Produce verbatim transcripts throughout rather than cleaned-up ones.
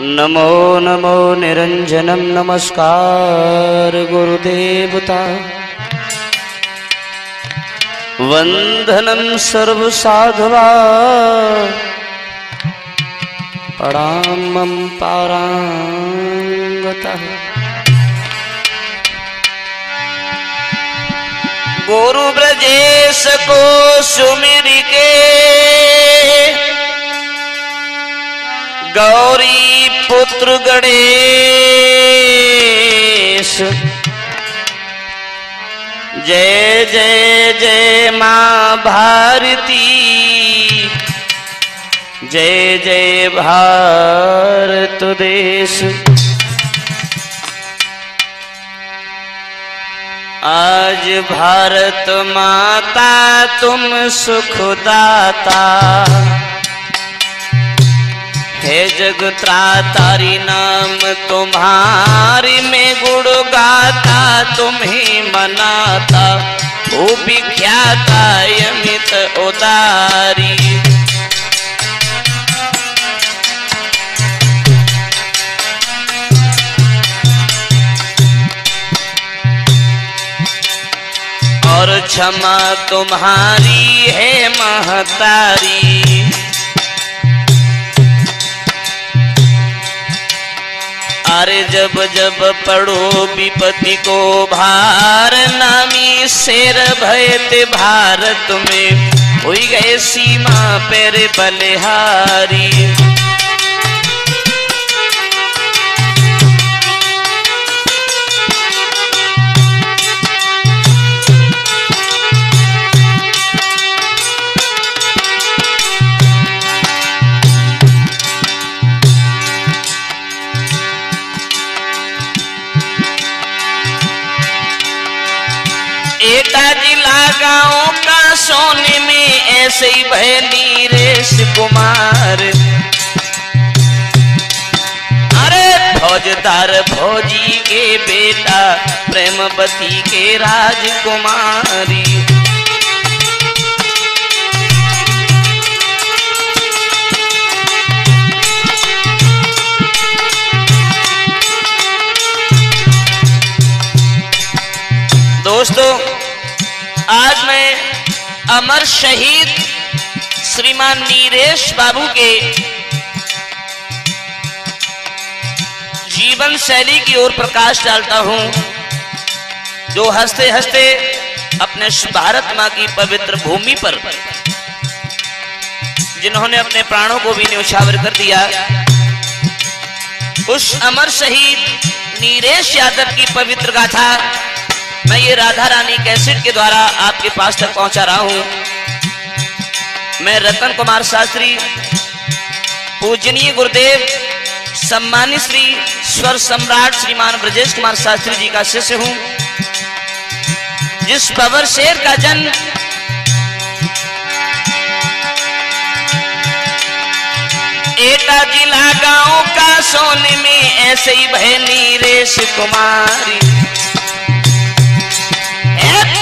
नमो नमो निरंजनम नमस्कार गुरुदेवता वंदनम सर्वसाधवा प्रणामम पारंगतः गुरु ब्रजेश को सुमिरि के गौरी पुत्र गणेश जय जय जय मां भारती जय जय भारत देश। आज भारत माता तुम सुखदाता हे जगत्रातारी नाम तुम्हारी में गुण गाता तुम्हें मनाता खूबी ख्याता यमित उदारी और क्षमा तुम्हारी है महतारी अरे जब जब पड़ो विपत्ति को भार नामी शेर भयते भारत में हुई गए सीमा पर बलिहारी एटा जिला गाँव का सोने में ऐसे ही भय नीरेश कुमार अरे फौजदार फौजी के बेटा प्रेमवती के राजकुमारी दोस्तों आज मैं अमर शहीद श्रीमान नीरेश बाबू के जीवन शैली की ओर प्रकाश डालता हूं जो हंसते हंसते अपने भारत मां की पवित्र भूमि पर जिन्होंने अपने प्राणों को भी न्योछावर कर दिया उस अमर शहीद नीरेश यादव की पवित्र गाथा मैं ये राधा रानी कैसेट के द्वारा आपके पास तक पहुंचा रहा हूं। मैं रतन कुमार शास्त्री पूजनीय गुरुदेव सम्मानित श्री स्वर सम्राट श्रीमान ब्रजेश कुमार शास्त्री जी का शिष्य हूं जिस पवर शेर का जन्म एटा जिला गाँव का सोने में ऐसे ही भय नीरेश कुमारी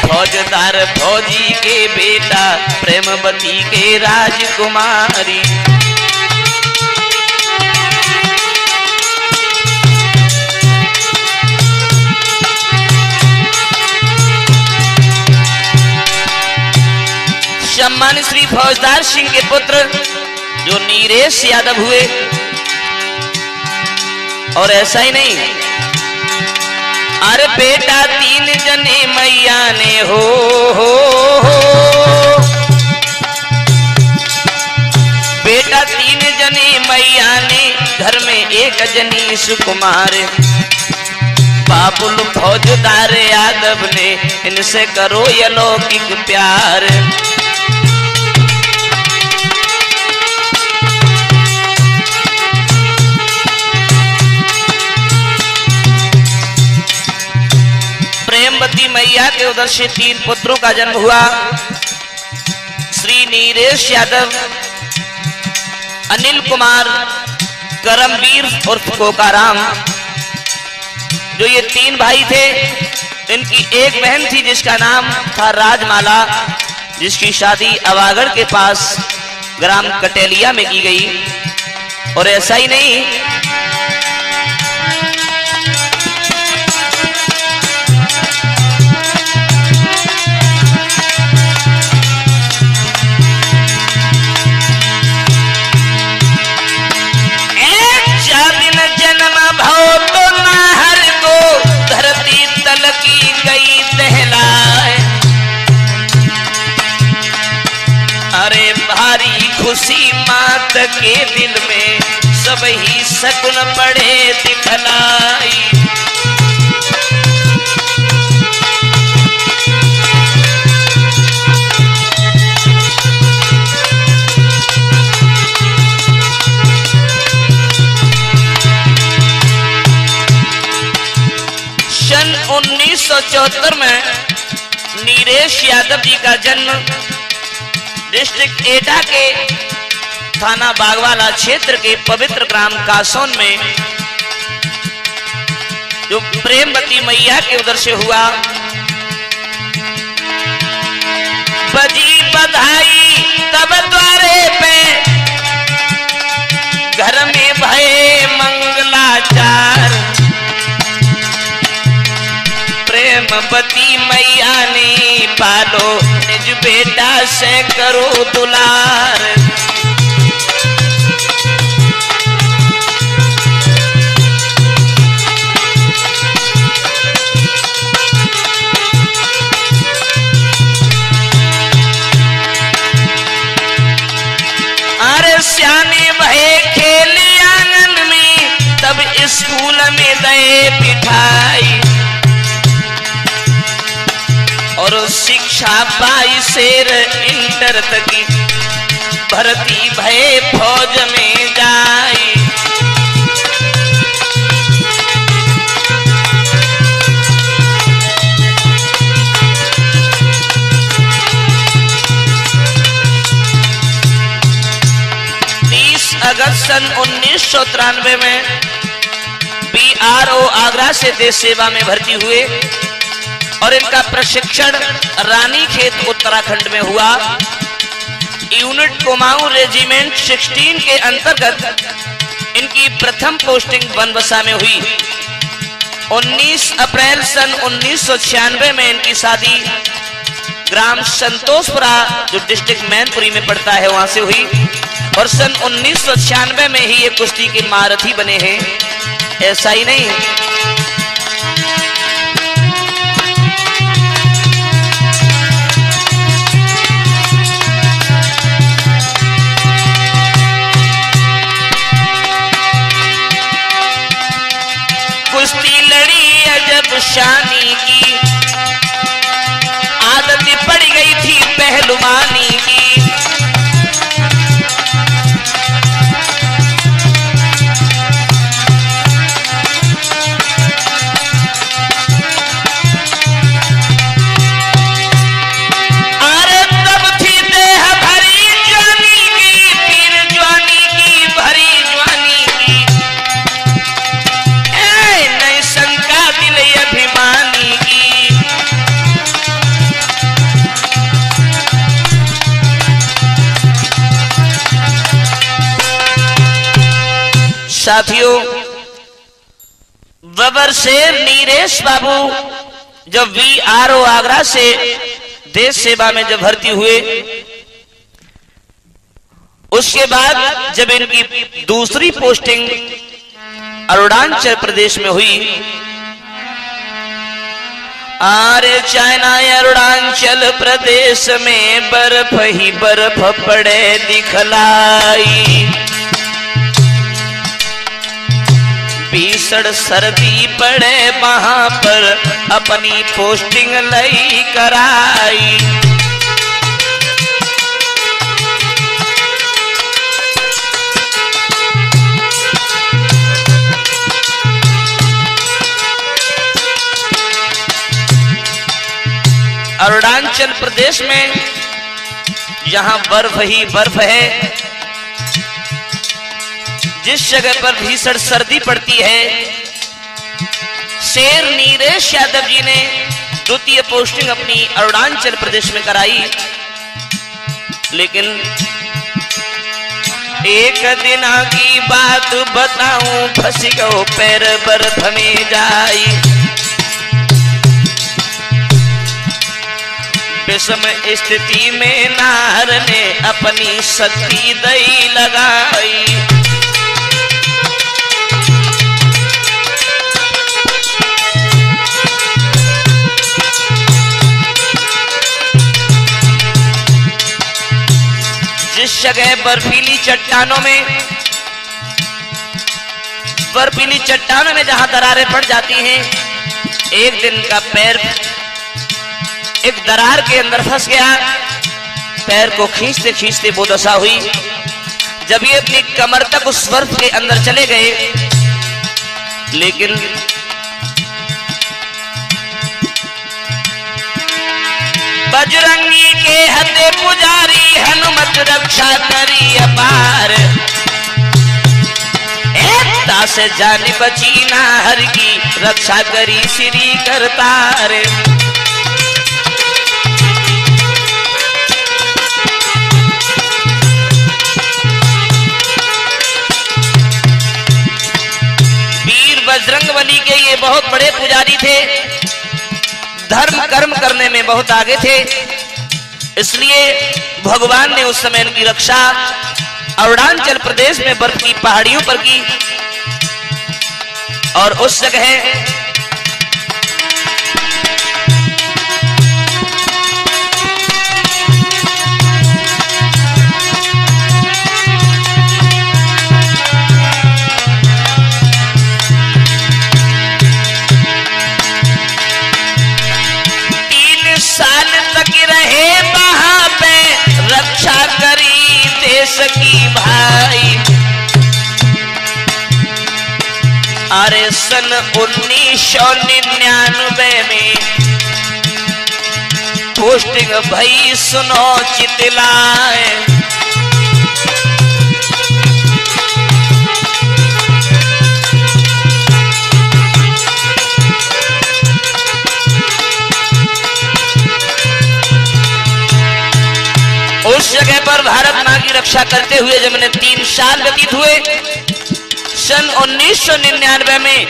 फौजदार फौजी के बेटा प्रेमवती के राजकुमारी सम्मानित श्री फौजदार सिंह के पुत्र जो नीरेश यादव हुए। और ऐसा ही नहीं अरे बेटा तीन जने मैया ने हो, हो, हो बेटा तीन जने मैया ने घर में एक जनी सुकुमार बाबुल फौजदार यादव ने इनसे करो अलौकिक प्यार मैया के उधर से तीन पुत्रों का जन्म हुआ श्री नीरेश यादव अनिल कुमार करमवीर उर्फ कोकाराम जो ये तीन भाई थे इनकी एक बहन थी जिसका नाम था राजमाला जिसकी शादी अवागढ़ के पास ग्राम कटेलिया में की गई। और ऐसा ही नहीं मात के दिल में सब ही सकुन पड़े दिखलाई। सन उन्नीस सौ चौहत्तर में नीरेश यादव जी का जन्म डिस्ट्रिक्ट एटा के थाना बागवाला क्षेत्र के पवित्र ग्राम काशोन में जो प्रेमवती मैया के उधर से हुआ। बजी बधाई तब द्वारे पे घर में भये मंगलाचार। प्रेमवती मैया ने पालो निज बेटा से करो दुलार। अरे सियाने भये खेले आंगन में तब स्कूल में दे बिठाई। और शिक्षा पाई शेर इंटर तक भर्ती भय फौज में जाए। तीस अगस्त सन उन्नीस सौ तिरानवे में बी आर ओ आगरा से देश सेवा में भर्ती हुए और इनका प्रशिक्षण रानीखेत उत्तराखंड में हुआ। यूनिट कुमाऊं रेजिमेंट सोलह के अंतर्गत इनकी प्रथम पोस्टिंग वनवसा में हुई। उन्नीस अप्रैल सन उन्नीस सौ छियानवे में इनकी शादी ग्राम संतोषपुरा जो डिस्ट्रिक्ट मैनपुरी में पड़ता है वहां से हुई और सन उन्नीस सौ छियानवे में ही ये कुश्ती के महारथी बने हैं। ऐसा ही नहीं शानी की आदत पड़ गई थी पहलवानी की। अरे तब थी देह भरी जवानी की फिर जवानी की भरी जवानी की। ए नहीं शंका दिल अभिमानी की। साथियों, बबर शेर नीरेश बाबू जब वी आर ओ आगरा से देश सेवा में जब भर्ती हुए उसके बाद जब इनकी दूसरी पोस्टिंग अरुणाचल प्रदेश में हुई। आरे चाइना अरुणाचल प्रदेश में बर्फ ही बर्फ पड़े दिखलाई। भीषण सर्दी पड़े वहां पर अपनी पोस्टिंग लई कराई। अरुणाचल प्रदेश में जहां बर्फ ही बर्फ है, जिस जगह पर भीषण सर्दी पड़ती है, शेर नीरेश यादव जी ने द्वितीय पोस्टिंग अपनी अरुणाचल प्रदेश में कराई। लेकिन एक दिन की बात बताऊं, फंसियो पैर बर्फ में जाई। विषम स्थिति में नार ने अपनी शक्ति दई लगाई। जिस इस जगह बर्फीली चट्टानों में बर्फीली चट्टानों में जहां दरारें पड़ जाती हैं, एक दिन का पैर एक दरार के अंदर फंस गया। पैर को खींचते खींचते वो दशा हुई जब ये अपनी कमर तक उस बर्फ के अंदर चले गए, लेकिन बजरंगी के हथे पुजारी हनुमत रक्षा करी अपार। एता से जान बची ना हर की, रक्षा करी श्री करतार। वीर बजरंगबली के ये बहुत बड़े पुजारी थे, धर्म कर्म करने में बहुत आगे थे, इसलिए भगवान ने उस समय इनकी रक्षा अरुणाचल प्रदेश में बर्फ की पहाड़ियों पर की। और उस जगह सकी भाई। अरे सन उन्नीस सौ निन्यानवे में पोस्टिंग भाई सुनो चितलाए। उस जगह पर भारत मां की रक्षा करते हुए जब मैंने तीन साल व्यतीत हुए, सन उन्नीस सौ निन्यानवे में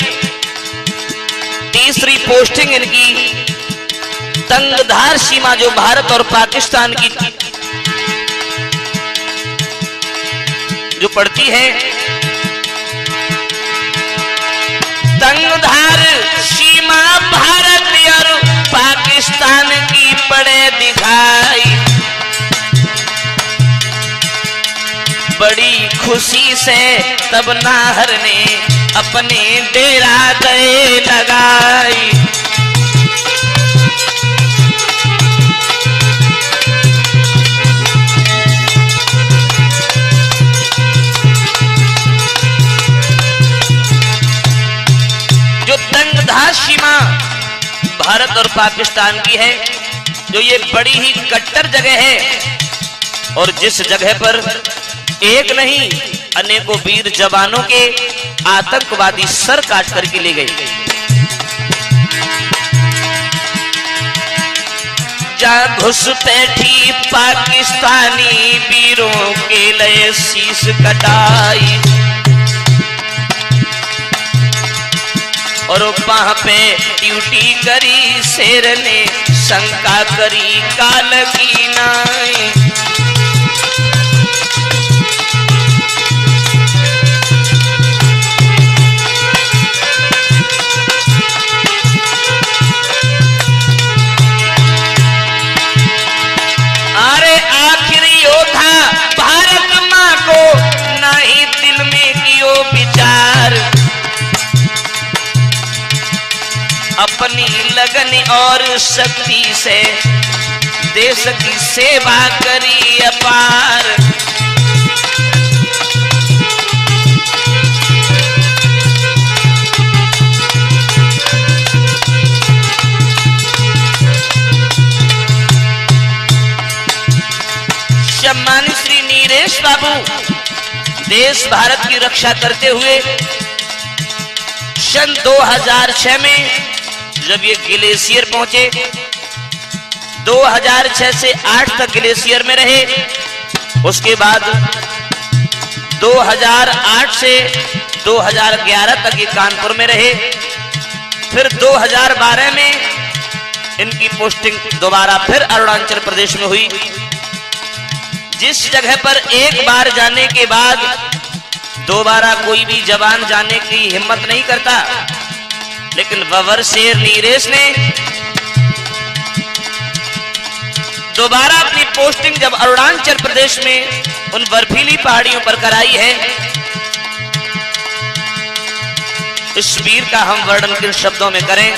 तीसरी पोस्टिंग इनकी तंगधार सीमा जो भारत और पाकिस्तान की जो पड़ती है, तंगधार सीमा भारत और पाकिस्तान की पड़े दिखाई। बड़ी खुशी से तब नाहर ने अपने डेरा गए लगाई। जो तंगधार सीमा भारत और पाकिस्तान की है, जो ये बड़ी ही कट्टर जगह है और जिस जगह पर एक नहीं अनेकों वीर जवानों के आतंकवादी सर काट करके ले गए। जहां घुसपैठी पाकिस्तानी वीरों के लिए शीश कटाई, और वहां पे ड्यूटी करी शेर ने, शंका करी काल की नाई। अपनी लगन और शक्ति से देश की सेवा करी अपार। सम्मानित श्री नीरेश बाबू देश भारत की रक्षा करते हुए सन दो हज़ार छह में जब ये ग्लेशियर पहुंचे, दो हज़ार छह से आठ तक ग्लेशियर में रहे। उसके बाद दो हज़ार आठ से दो हज़ार ग्यारह तक ये कानपुर में रहे। फिर दो हज़ार बारह में इनकी पोस्टिंग दोबारा फिर अरुणाचल प्रदेश में हुई, जिस जगह पर एक बार जाने के बाद दोबारा कोई भी जवान जाने की हिम्मत नहीं करता। लेकिन बबर शेर नीरेश ने दोबारा अपनी पोस्टिंग जब अरुणाचल प्रदेश में उन बर्फीली पहाड़ियों पर कराई है। इस वीर का हम वर्णन किन शब्दों में करें।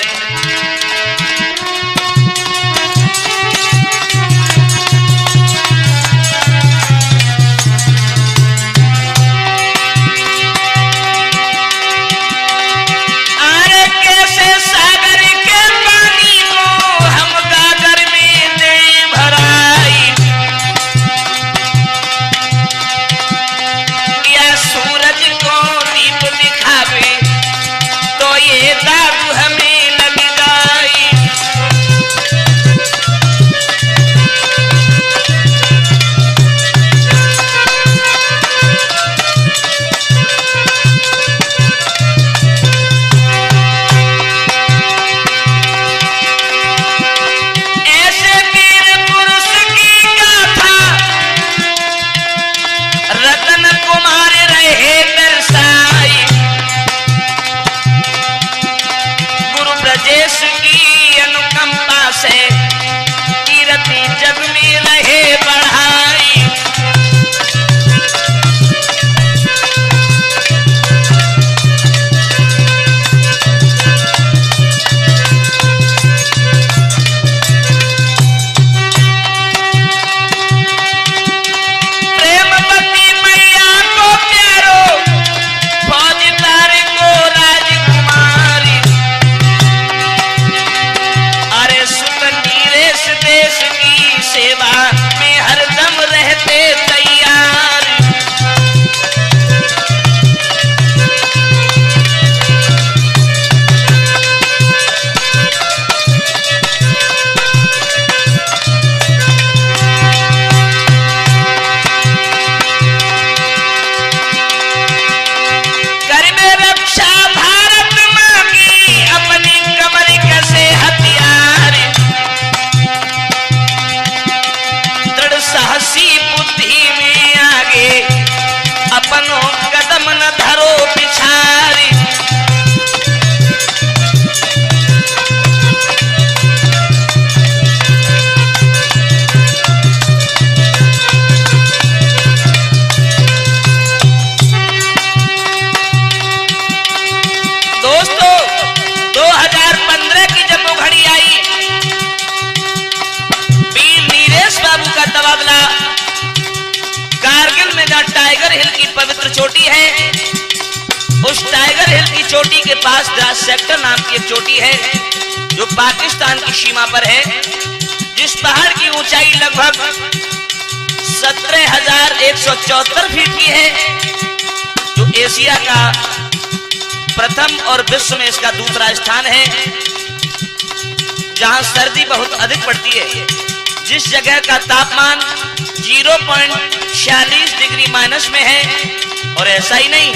में इसका दूसरा स्थान है, जहां सर्दी बहुत अधिक पड़ती है। जिस जगह का तापमान जीरो पॉइंट छियालीस डिग्री माइनस में है, और ऐसा ही नहीं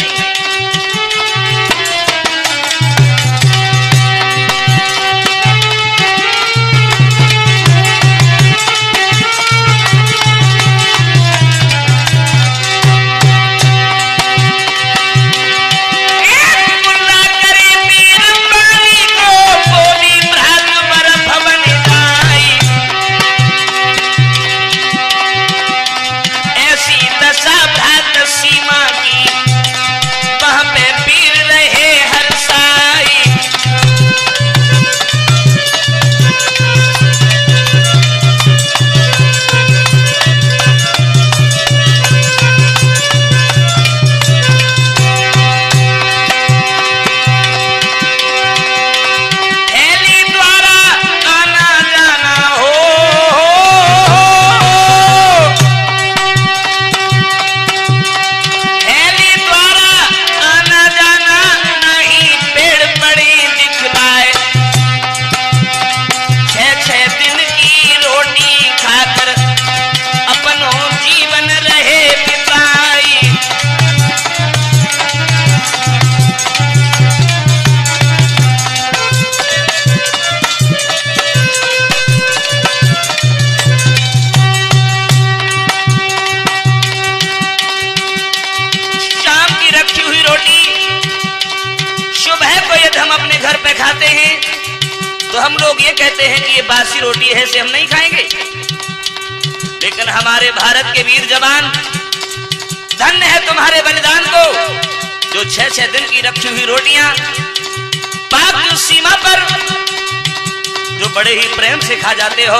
रोटी है से हम नहीं खाएंगे, लेकिन हमारे भारत के वीर जवान धन्य है तुम्हारे बलिदान को, जो छह छह दिन की रखी हुई रोटियां पाक की सीमा पर जो बड़े ही प्रेम से खा जाते हो।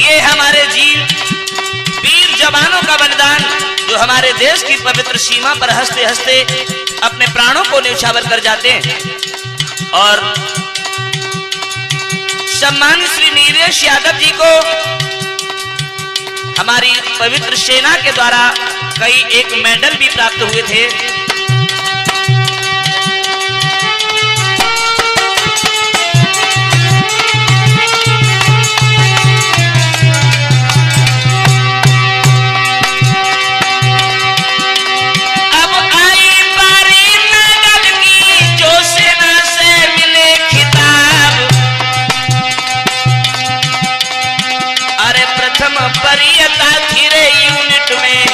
ये हमारे वीर वीर जवानों का बलिदान जो हमारे देश की पवित्र सीमा पर हंसते हंसते अपने प्राणों को न्यौछावर कर जाते हैं। और सम्मानित श्री नीरेश यादव जी को हमारी पवित्र सेना के द्वारा कई एक मेडल भी प्राप्त हुए थे। अब आई पारी मेडल की, जो सेना से मिले खिताब। अरे प्रथम परीयता धीरे यूनिट में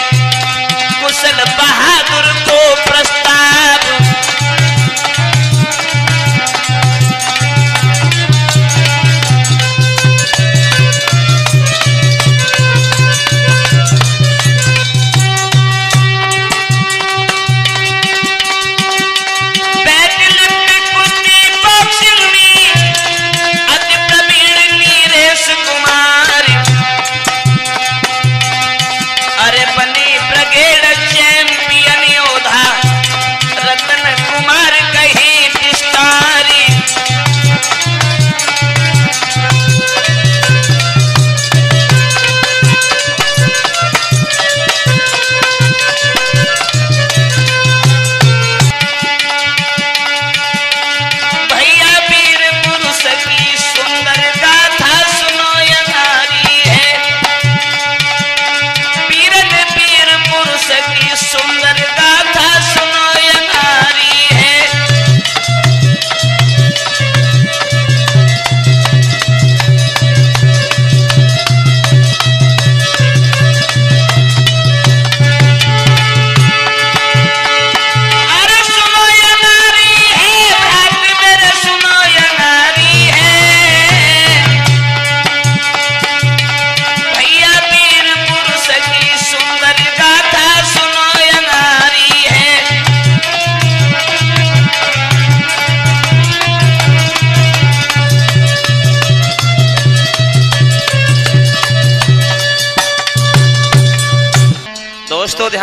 कुशल बहादुर को प्रस्ताव।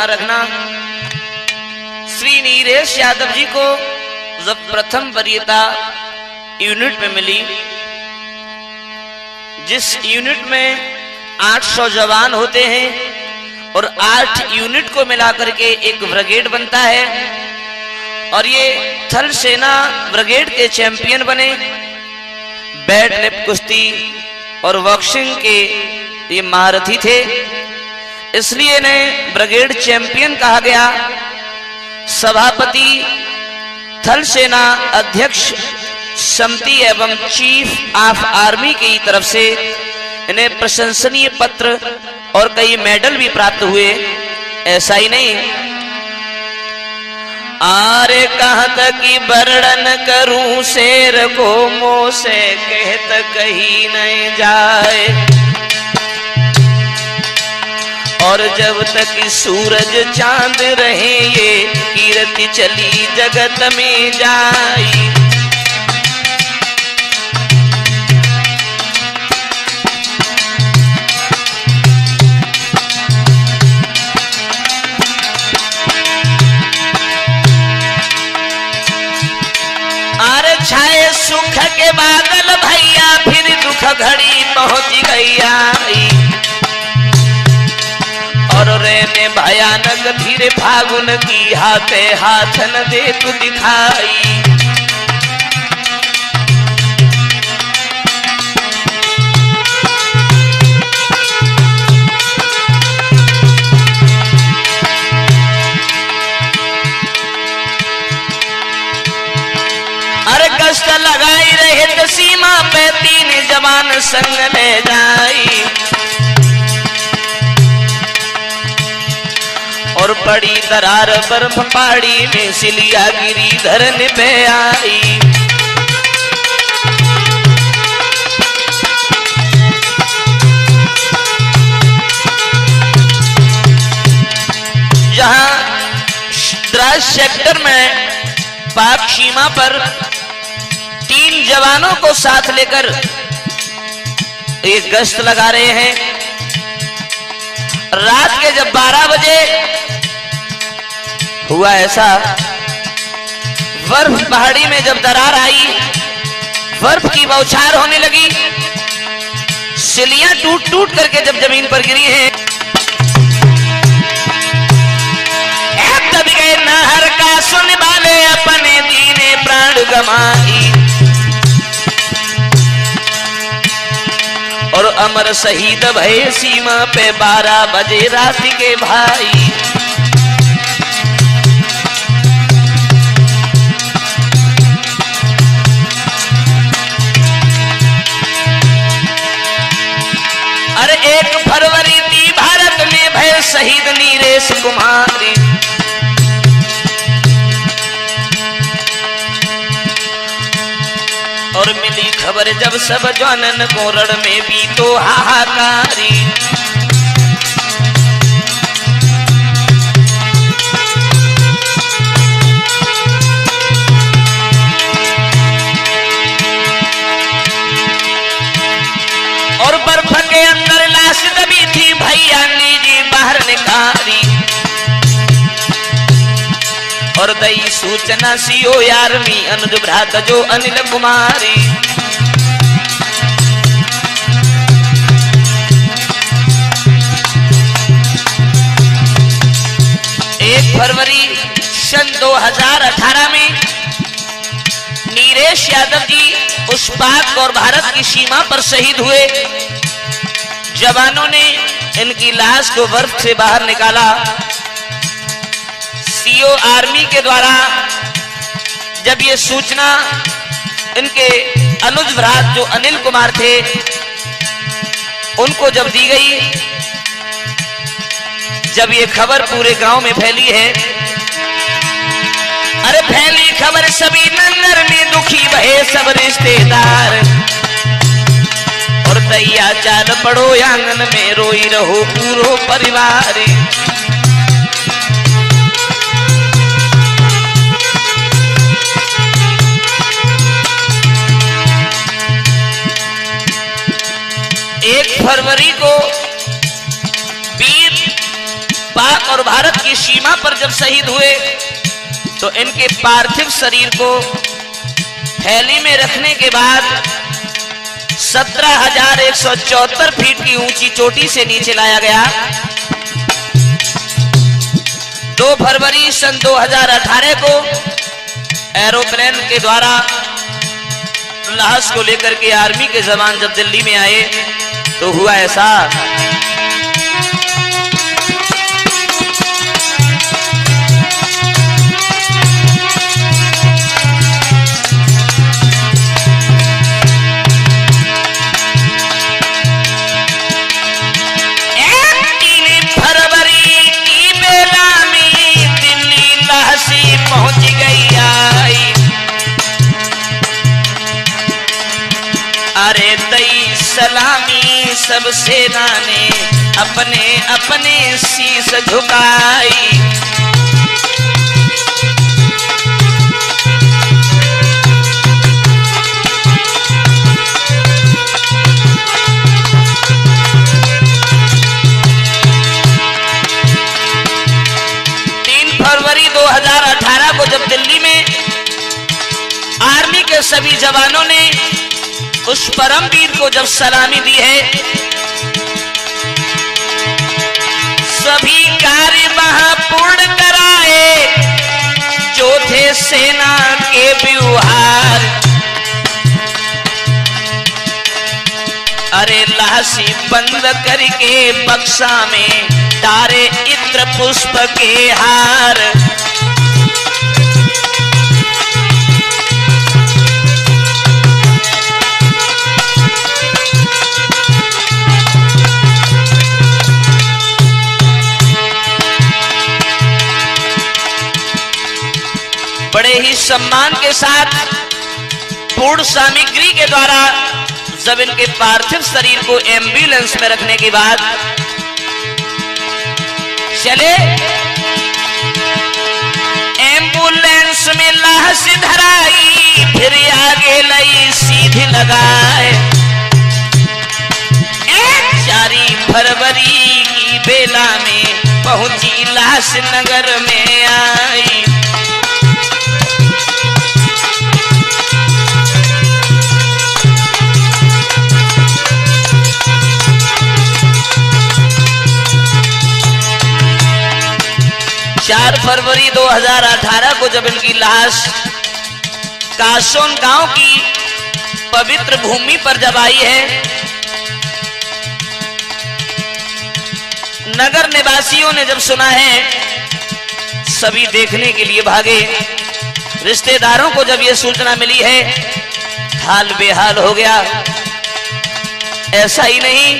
रखना श्री नीरेश यादव जी को जब प्रथम वरीयता यूनिट में मिली, जिस यूनिट में आठ सौ जवान होते हैं और आठ यूनिट को मिलाकर के एक ब्रिगेड बनता है, और ये थल सेना ब्रिगेड के चैंपियन बने। बैडलिफ्ट, कुश्ती और बॉक्सिंग के ये महारथी थे, इसलिए इन्हें ब्रिगेड चैंपियन कहा गया। सभापति थल सेना अध्यक्ष समिति एवं चीफ ऑफ आर्मी की तरफ से इन्हें प्रशंसनीय पत्र और कई मेडल भी प्राप्त हुए। ऐसा ही नहीं, आरे कहाँ तक वर्णन करूं शेर को, मोह से कहत कहीं नहीं जाए। और जब तक सूरज चांद रहे ये कीर्ति चली जगत में जाए। आर छाए सुख के बादल भैया, फिर दुख घड़ी पहुंच गया। ने भयानक धीरे फागुन की हाथे हाथन दे तू दिखाई। अरे कष्ट लगाई रहे सीमा पे, तीन जवान संग ले जाई। और पड़ी दरार बर्फ पहाड़ी में, सिलिया गिरी धरन पे आई। गुजरात सेक्टर में पाक सीमा पर तीन जवानों को साथ लेकर एक गश्त लगा रहे हैं। रात के जब बारह बजे हुआ ऐसा, बर्फ पहाड़ी में जब दरार आई, बर्फ की बौछार होने लगी, सिलियां टूट टूट करके जब जमीन पर गिरी हैं, नहर का सुन वाले अपने दीने प्राण गमाई और अमर शहीद भय सीमा पे बारह बजे रात के भाई। अरे एक फरवरी थी भारत में भय शहीद नीरेश कुमारी, और मिली खबर जब सब जानन कोरड़ में भी तो हाहाकारी। और बर्फ के अंदर लाश दबी थी भैया ने जी बाहर निकारी, और दई सूचना सीओ आर्मी अनुज भ्रात जो अनिल कुमारी। एक फरवरी सन दो हज़ार अठारह में नीरेश यादव जी उस पाक और भारत की सीमा पर शहीद हुए। जवानों ने इनकी लाश को बर्फ से बाहर निकाला। सीओ आर्मी के द्वारा जब ये सूचना इनके अनुज भ्रात जो अनिल कुमार थे उनको जब दी गई, जब ये खबर पूरे गांव में फैली है, अरे फैली खबर सभी नंगर में दुखी भये सब रिश्तेदार, और तैया चाल पड़ो आंगन में रोई रहो पूरो परिवार। एक फरवरी को वीर पाक और भारत की सीमा पर जब शहीद हुए तो इनके पार्थिव शरीर को थैली में रखने के बाद सत्रह हजार एक सौ चौहत्तर फीट की ऊंची चोटी से नीचे लाया गया। दो फरवरी सन दो हज़ार अठारह को एरोप्लेन के द्वारा लाश को लेकर के आर्मी के जवान जब दिल्ली में आए तो हुआ ऐसा, अरे तई सलामी सब सेना ने अपने अपने शीश झुकाई। तीन फरवरी दो हज़ार अठारह को जब दिल्ली में आर्मी के सभी जवानों ने उस परमवीर को जब सलामी दी है, सभी कार्य वहां पूर्ण कराए जो थे सेना के व्यवहार। अरे लाशी बंद करके बक्सा में तारे इत्र पुष्प के हार, बड़े ही सम्मान के साथ पूर्ण सामग्री के द्वारा जब इनके पार्थिव शरीर को एम्बुलेंस में रखने के बाद चले लई सीध लगाए, चारी फरवरी की बेला में पहुंची लाश नगर में आई। चार फरवरी दो हज़ार अठारह को जब इनकी लाश काशोन गांव की पवित्र भूमि पर जब आई है, नगर निवासियों ने जब सुना है, सभी देखने के लिए भागे। रिश्तेदारों को जब यह सूचना मिली है, हाल बेहाल हो गया। ऐसा ही नहीं,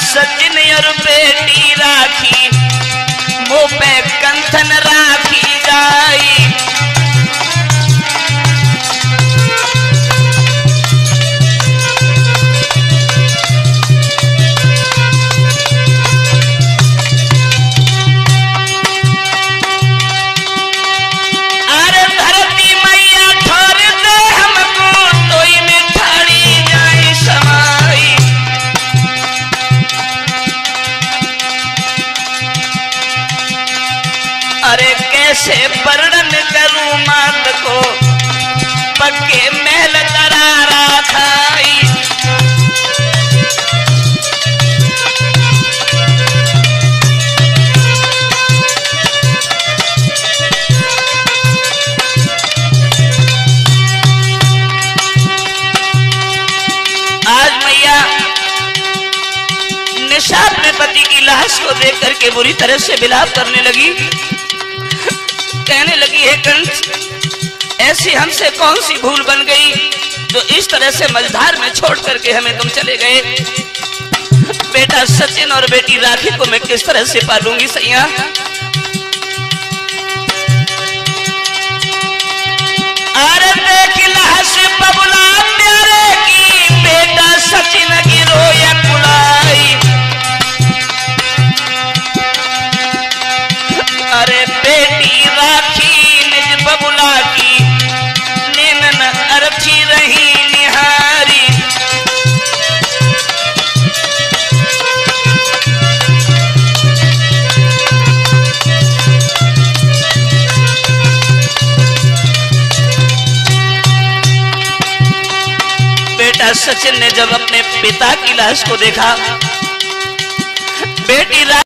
सचिन और बेटी राखी मुँह पे कंथन राखी जाई। कैसे वर्णन करूं मात को, पक्के महल दरारा खाई। आज मैया निशा अपने पति की लाश को देख करके बुरी तरह से विलाप करने लगी। कहने लगी, है कंस, ऐसी हमसे कौन सी भूल बन गई जो इस तरह से मझधार में छोड़ करके हमें तुम चले गए। बेटा सचिन और बेटी राखी को मैं किस तरह से पालूंगी सैया। बबुला प्यारे की बेटा सचिन की रोया बुलाई। अरे बेटी राखी निज बबुला की नेनन अरथी रही निहारी। बेटा सचिन ने जब अपने पिता की लाश को देखा, बेटी राखी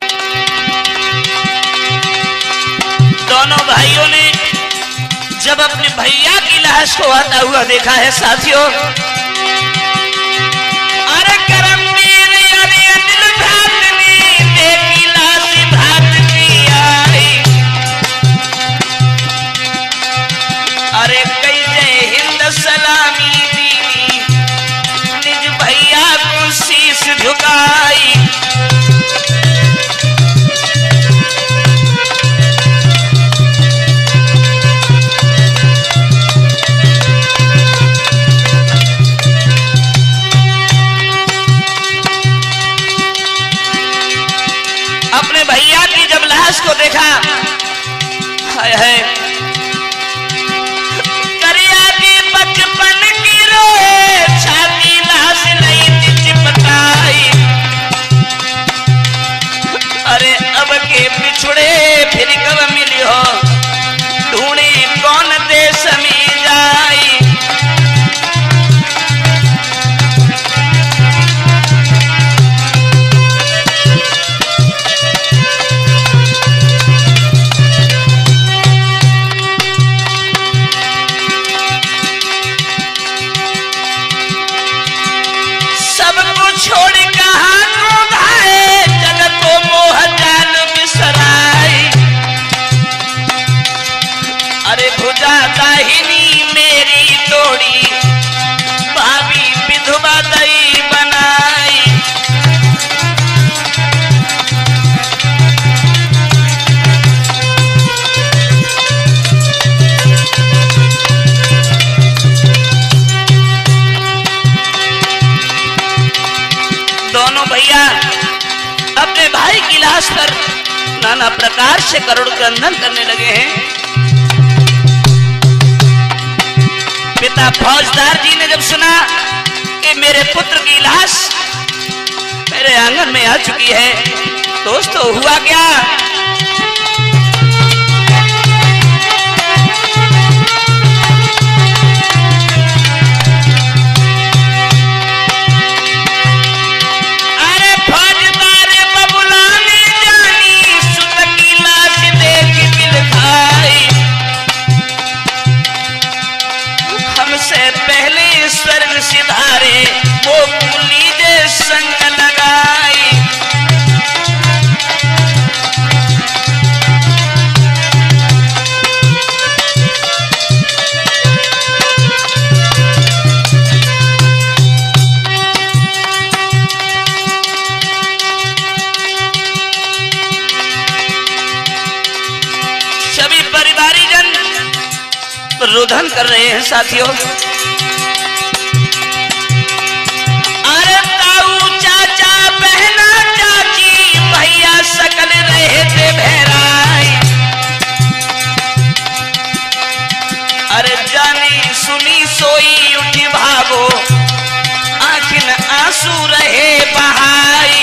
दोनों भाइयों ने जब अपने भैया की लाश को आता हुआ देखा है साथियों, अरे करमवीर यानी अनिल भ्रात ने देखी लाश भ्रात की आई। अरे कई जय हिंद सलामी दीनी, निज भैया को शीश झुकाई। आकाश पर नाना प्रकार से करोड़ क्रंदन करने लगे हैं। पिता फौजदार जी ने जब सुना कि मेरे पुत्र की लाश मेरे आंगन में आ चुकी है, दोस्तों हुआ क्या, रोधन कर रहे हैं साथियों। अरे ताऊ चाचा बहना चाची भैया सकल रहे थे बहराई, अरे जानी सुनी सोई उठी भागो आखिन आंसू रहे बहाई।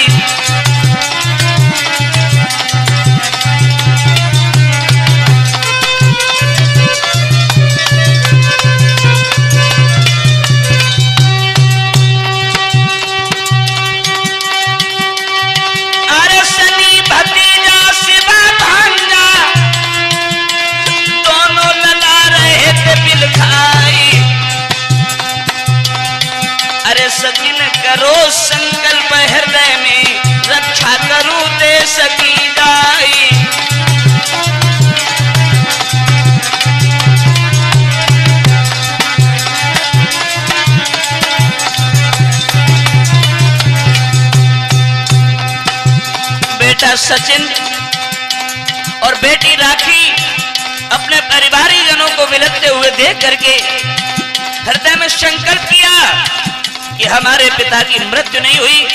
करो संकल्प हृदय में रक्षा करूं दे सकी दाई, बेटा सचिन और बेटी राखी अपने परिवारी जनों को विलखते हुए देख करके हृदय में संकल्प किया कि हमारे पिता की मृत्यु नहीं हुई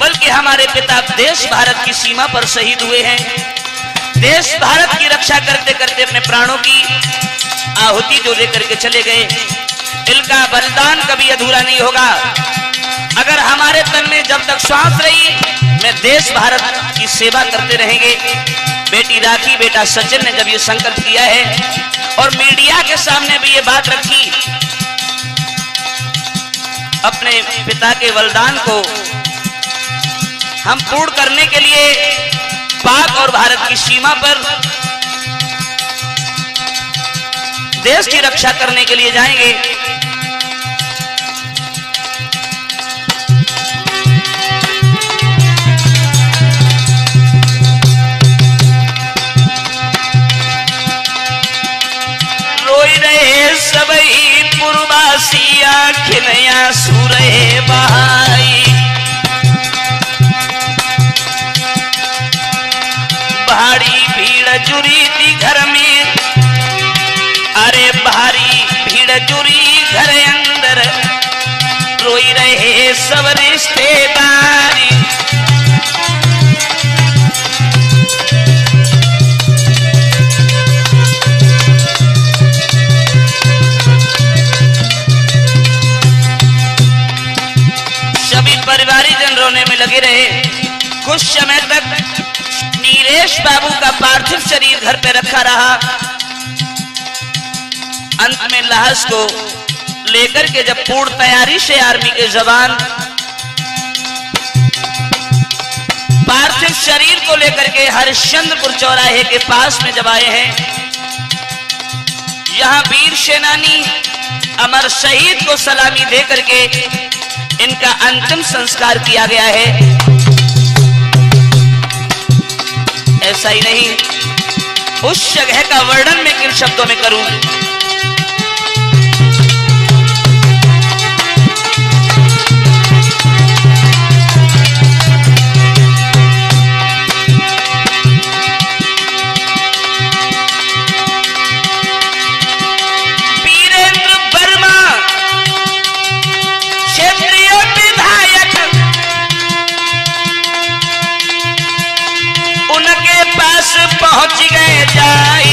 बल्कि हमारे पिता देश भारत की सीमा पर शहीद हुए हैं, देश भारत की रक्षा करते करते अपने प्राणों की आहुति जो लेकर के चले गए, इनका बलिदान कभी अधूरा नहीं होगा। अगर हमारे तन में जब तक श्वास रही मैं देश भारत की सेवा करते रहेंगे। बेटी राखी बेटा सचिन ने जब ये संकल्प किया है और मीडिया के सामने भी ये बात रखी, अपने पिता के बलिदान को हम पूर्ण करने के लिए पाक और भारत की सीमा पर देश की रक्षा करने के लिए जाएंगे। रोई रहे सबई पूर्वासी आखिन आंसू रहे बहाई, भारी भीड़ जुड़ी थी घर में, अरे भारी भीड़ जुड़ी घर अंदर, रोई रहे सब रिश्तेदारी। लगे रहे कुछ समय तक नीरेश बाबू का पार्थिव शरीर घर पे रखा रहा। अंत में लाश को लेकर के जब पूर्ण तैयारी से आर्मी के जवान पार्थिव शरीर को लेकर के हरिश्चंद्रपुर चौराहे के पास में जब आए हैं, यहां वीर सेनानी अमर शहीद को सलामी दे करके इनका अंतिम संस्कार किया गया है। ऐसा ही नहीं, उस जगह का वर्णन मैं किन शब्दों में करूं, पहुंच गए जाई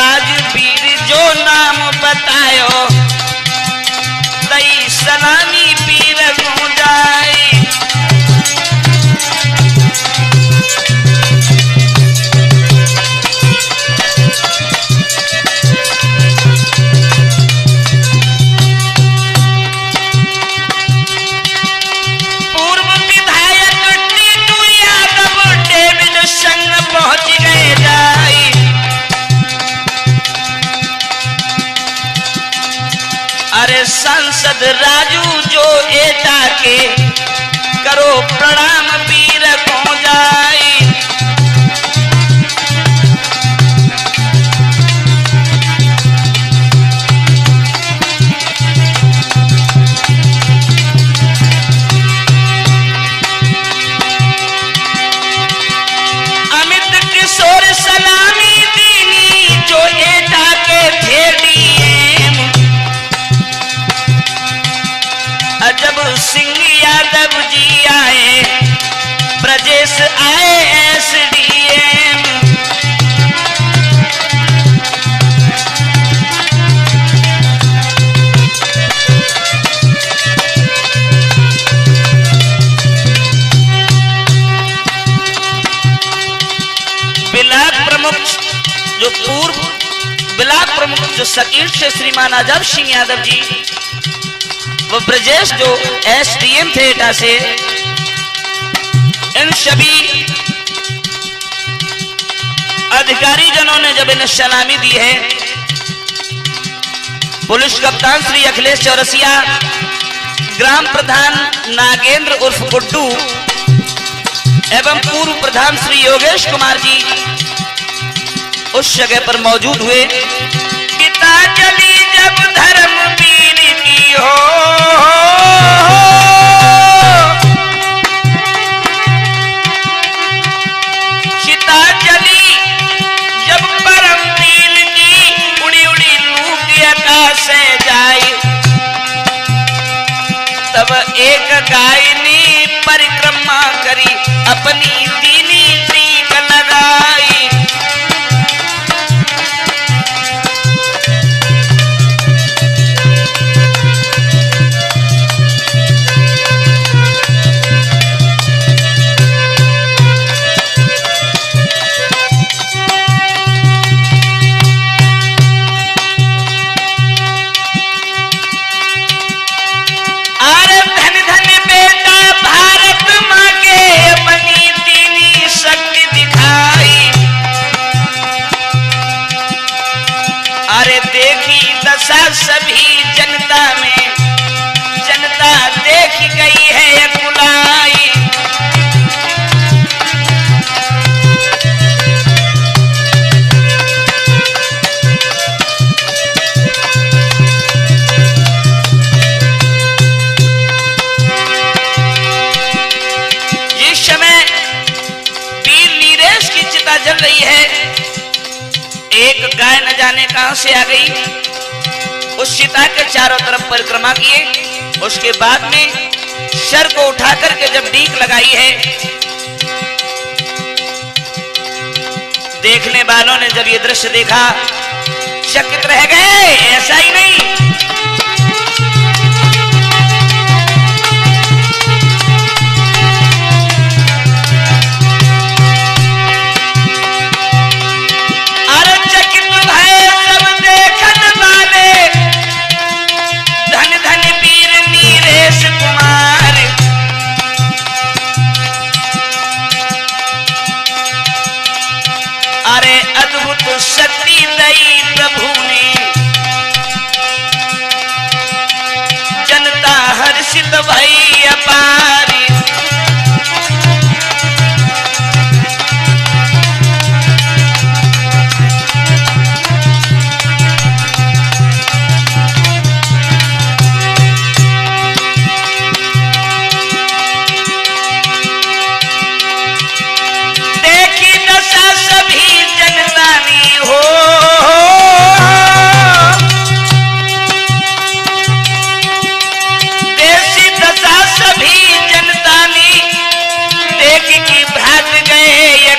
राजवीर जो नाम बतायो तई सलामी पीर को जाई सांसद राजू जो एटा के करो प्रणाम पीर को जाए अमित किशोर सलामी दीनी जो एटा के भेड़ी जब सिंह यादव जी आए ब्रजेश आए एसडीएम बिला प्रमुख जो पूर्व बिला प्रमुख जो सकील से श्रीमान आजाद सिंह यादव जी वो ब्रजेश जो एसडीएम थे एटा से इन सभी अधिकारी जनों ने जब इन्हें सलामी दी है पुलिस कप्तान श्री अखिलेश चौरसिया ग्राम प्रधान नागेंद्र उर्फ गुड्डू एवं पूर्व प्रधान श्री योगेश कुमार जी उस जगह पर मौजूद हुए। गीतांजलि जब धर्म वीर की हो तब एक गायनी परिक्रमा करी अपनी दीनी टीक लगाई सभी जनता में जनता देख गई है बुलाई जिस समय वीर नीरेश की चिता जल रही है एक गाय न जाने कहां से आ गई उस चिता के चारों तरफ परिक्रमा किए। उसके बाद में सर को उठा करके जब डीक लगाई है देखने वालों ने जब ये दृश्य देखा चकित रह गए। ऐसा ही नहीं भी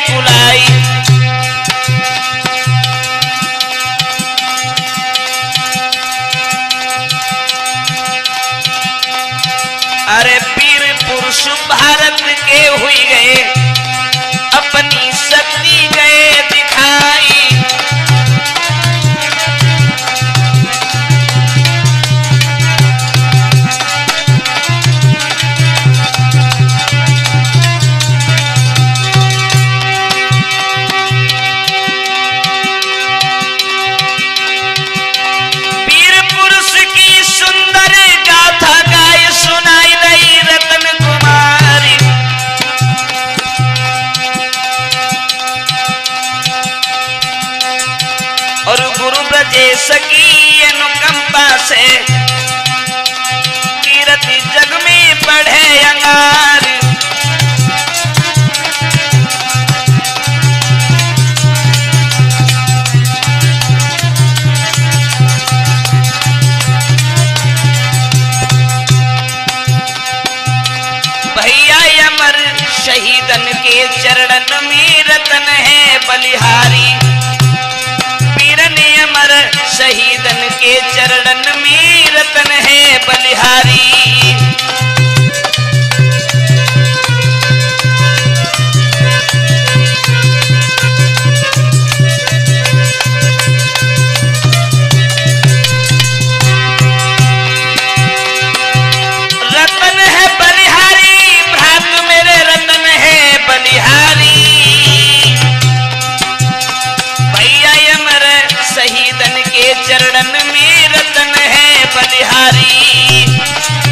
फुलाई। अरे पीर पुरुष भारत के हुई गए, अपनी शक्ति गए दिखाई। सकी अनुकंपा से कीरति जग में बढ़े अंगार। भैया अमर शहीदन के चरणन में रतन है बलिहारी। शहीदन के चरणन में रतन है बलिहारी। रतन है बलिहारी, भ्रात मेरे रतन है बलिहारी। भैया अमर शहीदन चरणन में रतन है बलिहारी।